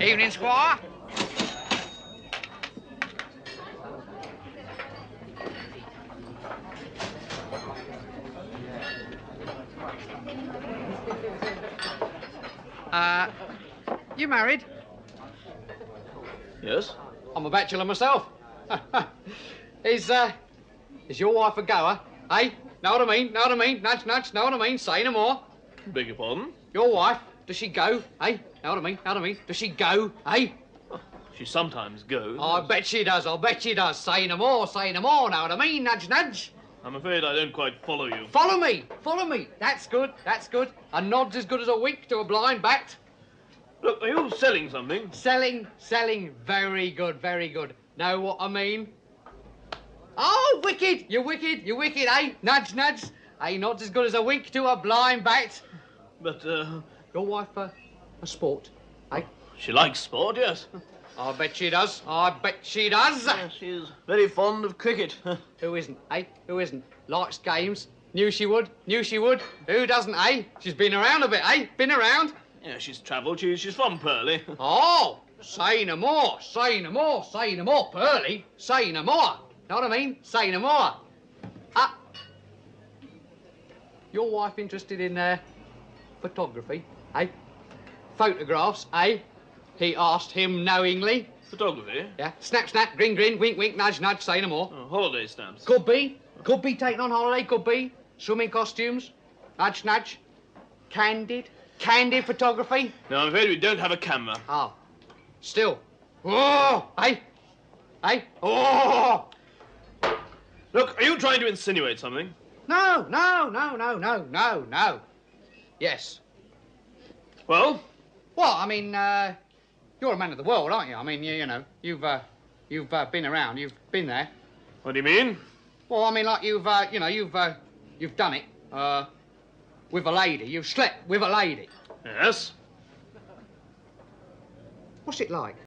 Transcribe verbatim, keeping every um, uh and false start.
Evening, Squire. Uh, you married? Yes. I'm a bachelor myself. Is, uh, is your wife a goer? Eh? Know what I mean? Know what I mean? Nudge, nudge. Know what I mean? Say no more. Beg your pardon? Your wife, does she go? Eh? Know what I mean? Know what I mean? Does she go? Eh? She sometimes goes. Oh, I bet she does. I bet she does. Say no more. Say no more. Know what I mean? Nudge, nudge. I'm afraid I don't quite follow you. Follow me. Follow me. That's good. That's good. A nod's as good as a wink to a blind bat. Look, are you selling something? Selling, selling. Very good, very good. Know what I mean? Oh, wicked! You're wicked, you're wicked, eh? Nudge, nudge. Eh, not as good as a wink to a blind bat. But, uh... your wife, uh, a sport, eh? She likes sport, yes. I bet she does. I bet she does. Yeah, she's very fond of cricket. Who isn't, eh? Who isn't? Likes games. Knew she would. Knew she would. Who doesn't, eh? She's been around a bit, eh? Been around. Yeah, she's travelled. She, she's from Purley. Oh! Say no more. Say no more. Say no more, Purley. Say no more. Know what I mean? Say no more. Ah! Your wife interested in, uh, photography, eh? Photographs, eh? He asked him knowingly. Photography? Yeah. Snap, snap, grin, grin, wink, wink, nudge, nudge, say no more. Oh, holiday stamps. Could be. Could be taken on holiday, could be. Swimming costumes. Nudge, nudge. Candid. Candid photography? No, I'm afraid we don't have a camera. Oh. Still. Oh! Eh? Eh? Oh! Look, are you trying to insinuate something? No, no, no, no, no, no, no. Yes. Well? Well, I mean, uh, you're a man of the world, aren't you? I mean, you, you know, you've, uh, you've uh, been around, you've been there. What do you mean? Well, I mean, like, you've, uh, you know, you've, uh, you've done it, uh... with a lady. You've slept with a lady. Yes. What's it like?